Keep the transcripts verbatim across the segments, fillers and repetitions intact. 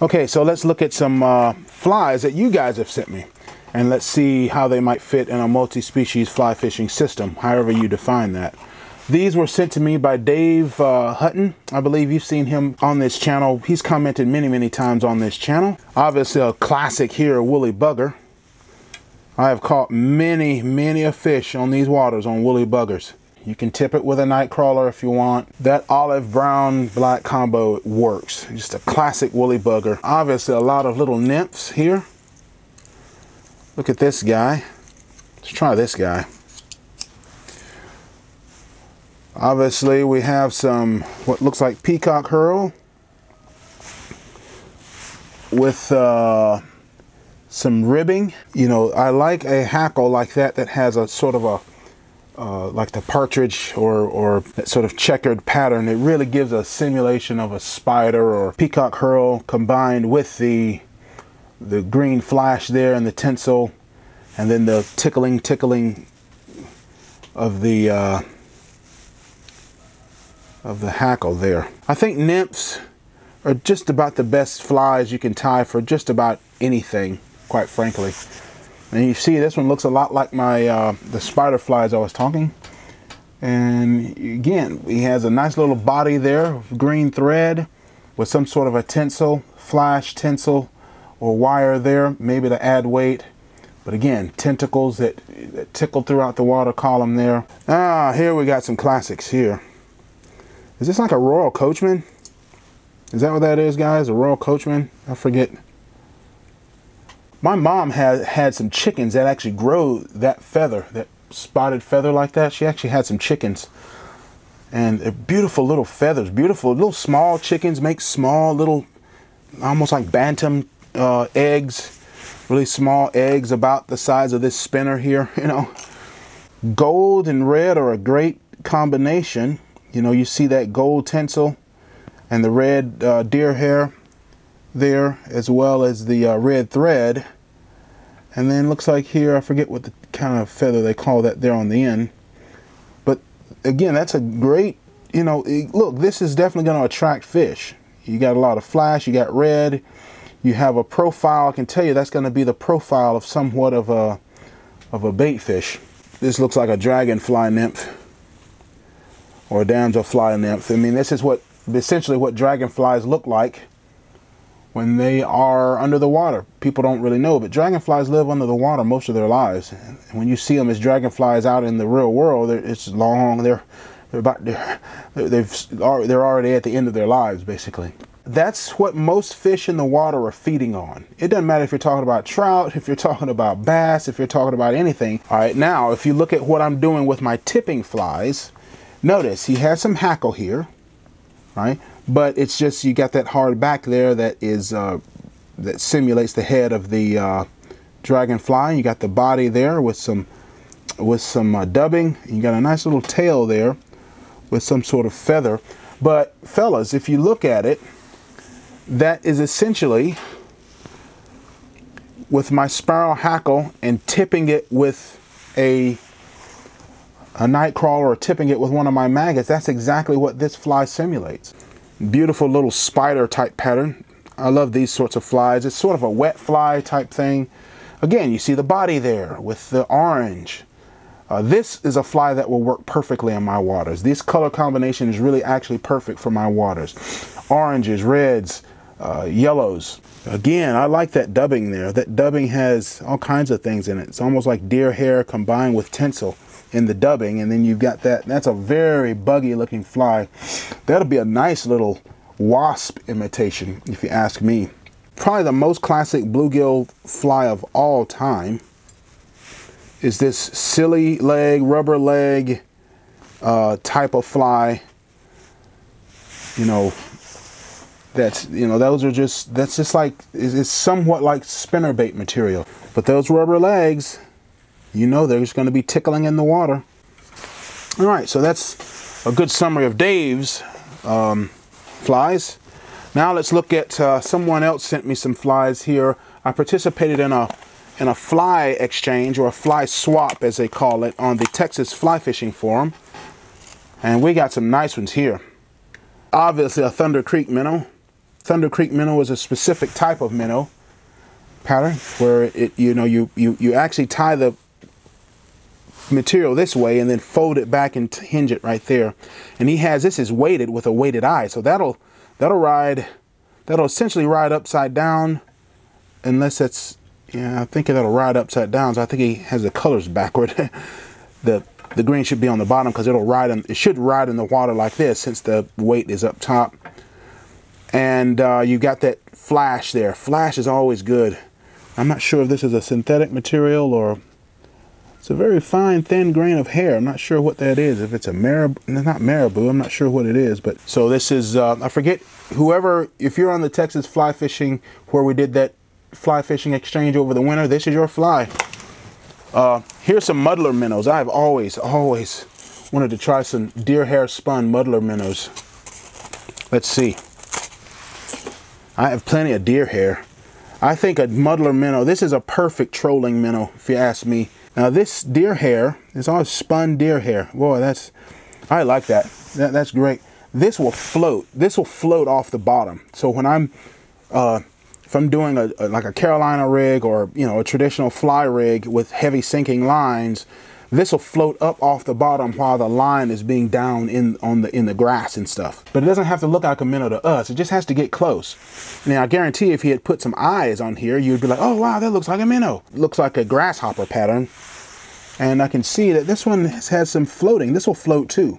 Okay, so let's look at some uh, flies that you guys have sent me, and let's see how they might fit in a multi-species fly fishing system, however you define that. These were sent to me by Dave uh, Hutton. I believe you've seen him on this channel. He's commented many, many times on this channel. Obviously a classic here, a woolly bugger. I have caught many, many a fish on these waters on woolly buggers. You can tip it with a night crawler if you want. That olive brown black combo, it works. Just a classic woolly bugger. Obviously a lot of little nymphs here. Look at this guy. Let's try this guy. Obviously, we have some what looks like peacock herl with uh, some ribbing. You know, I like a hackle like that that has a sort of a uh, like the partridge or or that sort of checkered pattern. It really gives a simulation of a spider or peacock herl combined with the the green flash there and the tinsel, and then the tickling tickling of the. Uh, of the hackle there. I think nymphs are just about the best flies you can tie for just about anything, quite frankly. And you see this one looks a lot like my uh, the spider flies I was talking. And again, he has a nice little body there, green thread with some sort of a tinsel, flash tinsel or wire there, maybe to add weight. But again, tentacles that, that tickle throughout the water column there. Ah, here we got some classics here. Is this like a Royal Coachman? Is that what that is, guys? A Royal Coachman? I forget. My mom had had some chickens that actually grow that feather, that spotted feather like that. She actually had some chickens. And they're beautiful little feathers, beautiful little small chickens, make small little, almost like bantam uh, eggs, really small eggs about the size of this spinner here, you know. Gold and red are a great combination. You know, you see that gold tinsel and the red uh, deer hair there, as well as the uh, red thread. And then looks like here, I forget what the kind of feather they call that there on the end. But again, that's a great, you know, it, look, this is definitely going to attract fish. You got a lot of flash, you got red, you have a profile. I can tell you that's going to be the profile of somewhat of a, of a bait fish. This looks like a dragonfly nymph. Or a damselfly nymph. I mean, this is what essentially what dragonflies look like when they are under the water. People don't really know, but dragonflies live under the water most of their lives. And when you see them as dragonflies out in the real world, it's long. They're they're about they're, they've they're already at the end of their lives, basically. That's what most fish in the water are feeding on. It doesn't matter if you're talking about trout, if you're talking about bass, if you're talking about anything. All right, now if you look at what I'm doing with my tipping flies. Notice he has some hackle here, right? But it's just you got that hard back there that is uh, that simulates the head of the uh, dragonfly. You got the body there with some with some uh, dubbing. You got a nice little tail there with some sort of feather. But fellas, if you look at it, that is essentially with my spiral hackle and tipping it with a a night crawler or tipping it with one of my maggots. That's exactly what this fly simulates. Beautiful little spider type pattern. I love these sorts of flies. It's sort of a wet fly type thing. Again, you see the body there with the orange. Uh, this is a fly that will work perfectly in my waters. This color combination is really actually perfect for my waters. Oranges, reds, uh, yellows. Again, I like that dubbing there. That dubbing has all kinds of things in it. It's almost like deer hair combined with tinsel in the dubbing, and then you've got that. That's a very buggy looking fly. That'll be a nice little wasp imitation if you ask me. Probably the most classic bluegill fly of all time is this silly leg, rubber leg uh, type of fly. You know, that's, you know, those are just, that's just like, it's somewhat like spinnerbait material. But those rubber legs, you know, they're just going to be tickling in the water. All right, so that's a good summary of Dave's um, flies. Now let's look at uh, someone else sent me some flies here. I participated in a in a fly exchange, or a fly swap as they call it, on the Texas Fly Fishing Forum, and we got some nice ones here. Obviously a Thunder Creek minnow. Thunder Creek minnow is a specific type of minnow pattern where it, you know, you, you, you actually tie the material this way and then fold it back and hinge it right there. And he has, this is weighted with a weighted eye. So that'll, that'll ride, that'll essentially ride upside down unless that's, yeah, I think that'll ride upside down. So I think he has the colors backward. the The green should be on the bottom because it'll ride in, it should ride in the water like this since the weight is up top. And uh, you got that flash there. Flash is always good. I'm not sure if this is a synthetic material or it's a very fine thin grain of hair. I'm not sure what that is. If it's a marabou, not marabou, I'm not sure what it is. But so this is, uh, I forget, whoever, if you're on the Texas Fly Fishing where we did that fly fishing exchange over the winter, this is your fly. Uh, here's some muddler minnows. I've always, always wanted to try some deer hair spun muddler minnows. Let's see. I have plenty of deer hair. I think a muddler minnow, this is a perfect trolling minnow, if you ask me. Now this deer hair is all spun deer hair. Boy, that's, I like that. that. That's great. This will float. This will float off the bottom. So when I'm, uh, if I'm doing a, a like a Carolina rig or, you know, a traditional fly rig with heavy sinking lines, this will float up off the bottom while the line is being down in on the in the grass and stuff. But it doesn't have to look like a minnow to us. It just has to get close. Now I guarantee if he had put some eyes on here, you'd be like, oh wow, that looks like a minnow. It looks like a grasshopper pattern. And I can see that this one has had some floating. This will float too.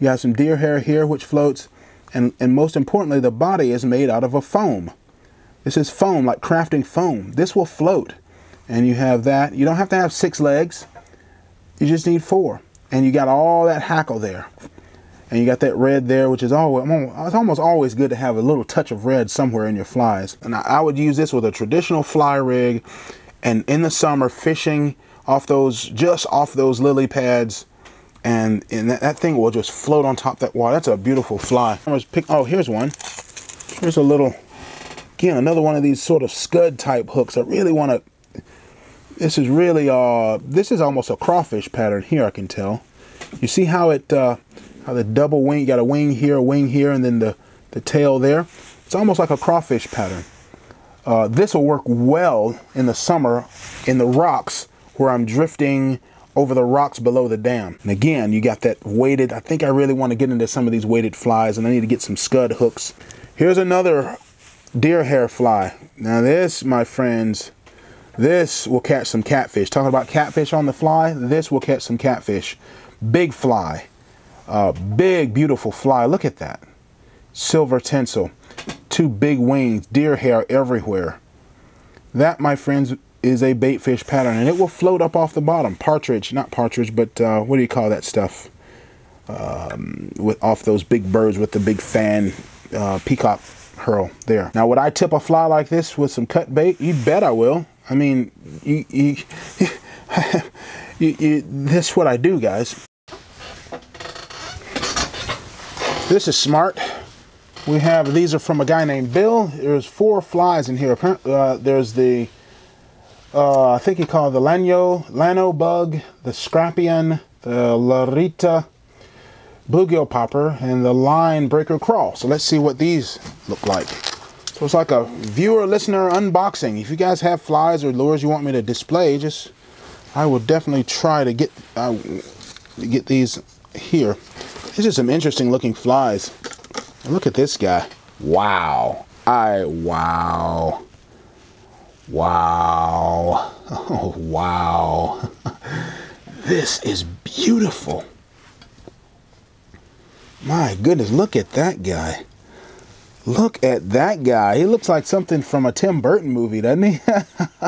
You have some deer hair here which floats, and and most importantly, the body is made out of a foam. This is foam, like crafting foam. This will float. And you have that. You don't have to have six legs. You just need four. And you got all that hackle there. And you got that red there, which is always, it's almost always good to have a little touch of red somewhere in your flies. And I would use this with a traditional fly rig. And in the summer, fishing off those, just off those lily pads. And, and that, that thing will just float on top of that water. That's a beautiful fly. Oh, here's one. Here's a little... Again, another one of these sort of scud type hooks. I really want to, this is really, uh, this is almost a crawfish pattern here, I can tell. You see how it, uh, how the double wing, you got a wing here, a wing here, and then the, the tail there. It's almost like a crawfish pattern. Uh, this will work well in the summer in the rocks where I'm drifting over the rocks below the dam. And again, you got that weighted, I think I really want to get into some of these weighted flies and I need to get some scud hooks. Here's another deer hair fly. Now this, my friends, this will catch some catfish. Talking about catfish on the fly, this will catch some catfish. Big fly, uh, big beautiful fly. Look at that. Silver tinsel, two big wings, deer hair everywhere. That, my friends, is a bait fish pattern and it will float up off the bottom. Partridge, not partridge, but uh, what do you call that stuff? Um, with off those big birds with the big fan, uh, peacock hurl there. Now would I tip a fly like this with some cut bait? You bet I will. I mean, you, you, you, you, this is what I do, guys. This is smart. We have, these are from a guy named Bill. There's four flies in here. Uh, there's the, uh, I think he called the Lano, Lano bug, the Scrapian, the Larita, bluegill popper, and the line breaker crawl. So let's see what these look like. So it's like a viewer listener unboxing. If you guys have flies or lures you want me to display, just, I will definitely try to get uh, get these here. These are some interesting looking flies. Look at this guy. Wow. I, wow. Wow. Oh, wow. This is beautiful. My goodness, look at that guy. Look at that guy. He looks like something from a Tim Burton movie, doesn't he? Look,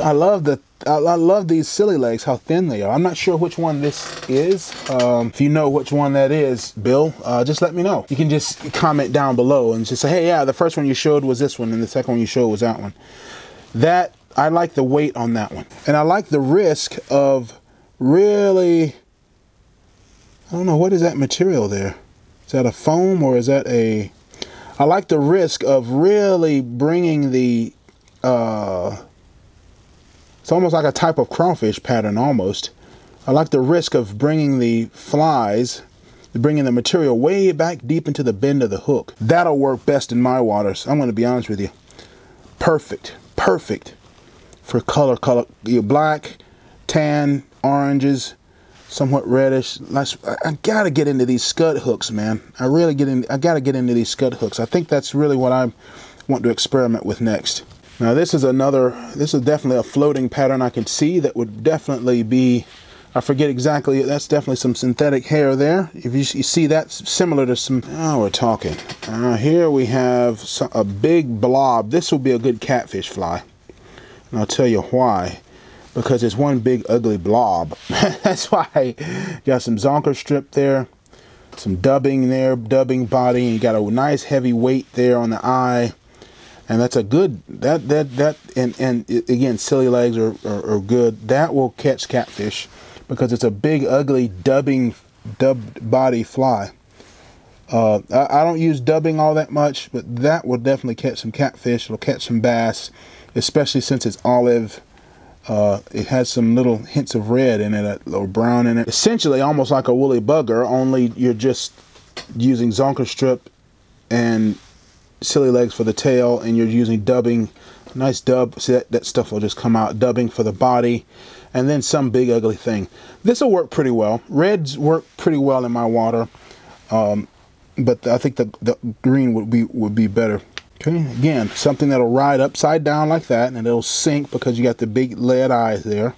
I love the I love these silly legs, how thin they are. I'm not sure which one this is. Um, if you know which one that is, Bill, uh, just let me know. You can just comment down below and just say, hey, yeah, the first one you showed was this one and the second one you showed was that one. That, I like the weight on that one. And I like the risk of really... I don't know, what is that material there? Is that a foam or is that a... I like the risk of really bringing the... Uh, it's almost like a type of crawfish pattern almost. I like the risk of bringing the flies bringing the material way back deep into the bend of the hook. That'll work best in my waters. I'm going to be honest with you. Perfect, perfect for color, color, black, tan, oranges, somewhat reddish. I gotta get into these scud hooks, man. I really get in. I gotta get into these scud hooks. I think that's really what I want to experiment with next. Now this is another, this is definitely a floating pattern I can see that would definitely be, I forget exactly, that's definitely some synthetic hair there. If you, you see that, similar to some, oh, we're talking. Uh, here we have some, a big blob. This will be a good catfish fly. And I'll tell you why. Because it's one big ugly blob. That's why you got some zonker strip there, some dubbing there, dubbing body. You got a nice heavy weight there on the eye. And that's a good, that, that, that, and, and again, silly legs are, are, are good. That will catch catfish because it's a big, ugly, dubbing, dubbed body fly. Uh, I, I don't use dubbing all that much, but that will definitely catch some catfish. It'll catch some bass, especially since it's olive. Uh, it has some little hints of red in it, or brown in it. Essentially, almost like a woolly bugger, only you're just using zonker strip and silly legs for the tail, and you're using dubbing. Nice dub. See, that, that stuff will just come out. Dubbing for the body, and then some big ugly thing. This will work pretty well. Reds work pretty well in my water, um, but I think the, the green would be would be better. Okay, again, something that'll ride upside down like that, and it'll sink because you got the big lead eyes there,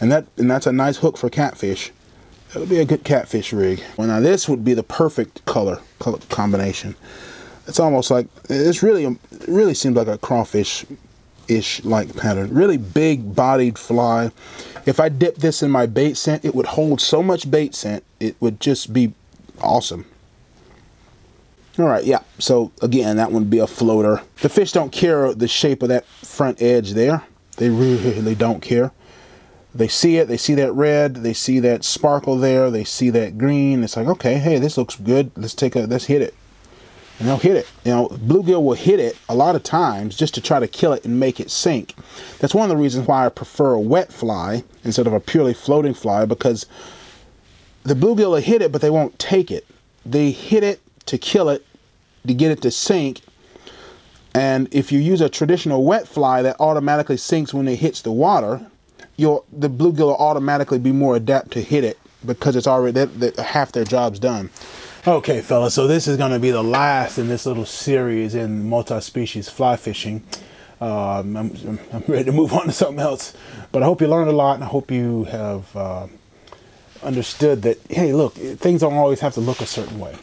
and that and that's a nice hook for catfish. That would be a good catfish rig. Well, now this would be the perfect color, color combination. It's almost like, it's really, it really seems like a crawfish-ish like pattern. Really big bodied fly. If I dip this in my bait scent, it would hold so much bait scent. It would just be awesome. All right, yeah. So again, that one would be a floater. The fish don't care the shape of that front edge there. They really don't care. They see it, they see that red, they see that sparkle there, they see that green. It's like, okay, hey, this looks good. Let's take a, let's hit it. And they'll hit it. You know, bluegill will hit it a lot of times just to try to kill it and make it sink. That's one of the reasons why I prefer a wet fly instead of a purely floating fly, because the bluegill will hit it, but they won't take it. They hit it to kill it, to get it to sink. And if you use a traditional wet fly that automatically sinks when it hits the water, you'll, the bluegill will automatically be more adept to hit it because it's already, that, that, half their job's done. Okay, fellas, so this is going to be the last in this little series in multi-species fly fishing. Um, I'm, I'm ready to move on to something else, but I hope you learned a lot, and I hope you have uh, understood that, hey, look, things don't always have to look a certain way.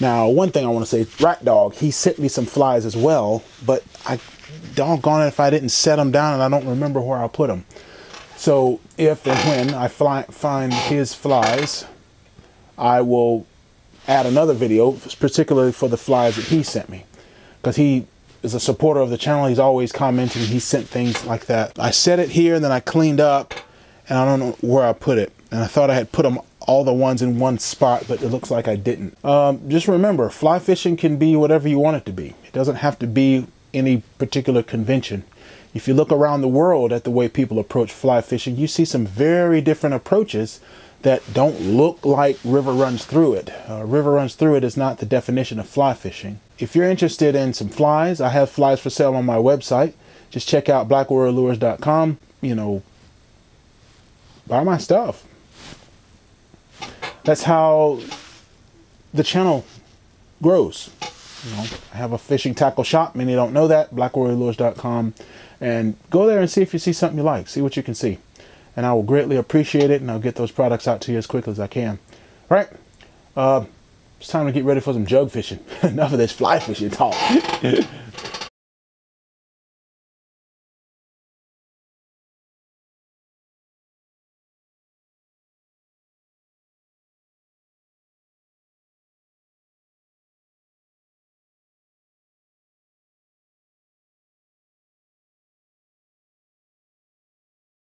Now, one thing I want to say, Rat Dog, he sent me some flies as well, but I doggone it if I didn't set them down, and I don't remember where I put them. So if and when I fly, find his flies, I will add another video, particularly for the flies that he sent me, because he is a supporter of the channel. He's always commenting. He sent things like that. I set it here, and then I cleaned up, and I don't know where I put it. And I thought I had put them all the ones in one spot, but it looks like I didn't. Um, just remember, fly fishing can be whatever you want it to be. It doesn't have to be any particular convention. If you look around the world at the way people approach fly fishing, you see some very different approaches that don't look like river runs through it. Uh, river runs through it is not the definition of fly fishing. If you're interested in some flies, I have flies for sale on my website. Just check out black warrior lures dot com. You know, buy my stuff. That's how the channel grows. You know, I have a fishing tackle shop. Many don't know that. black warrior lures dot com, and go there and see if you see something you like. See what you can see. And I will greatly appreciate it, and I'll get those products out to you as quickly as I can. All right, uh, it's time to get ready for some jug fishing. Enough of this fly fishing talk.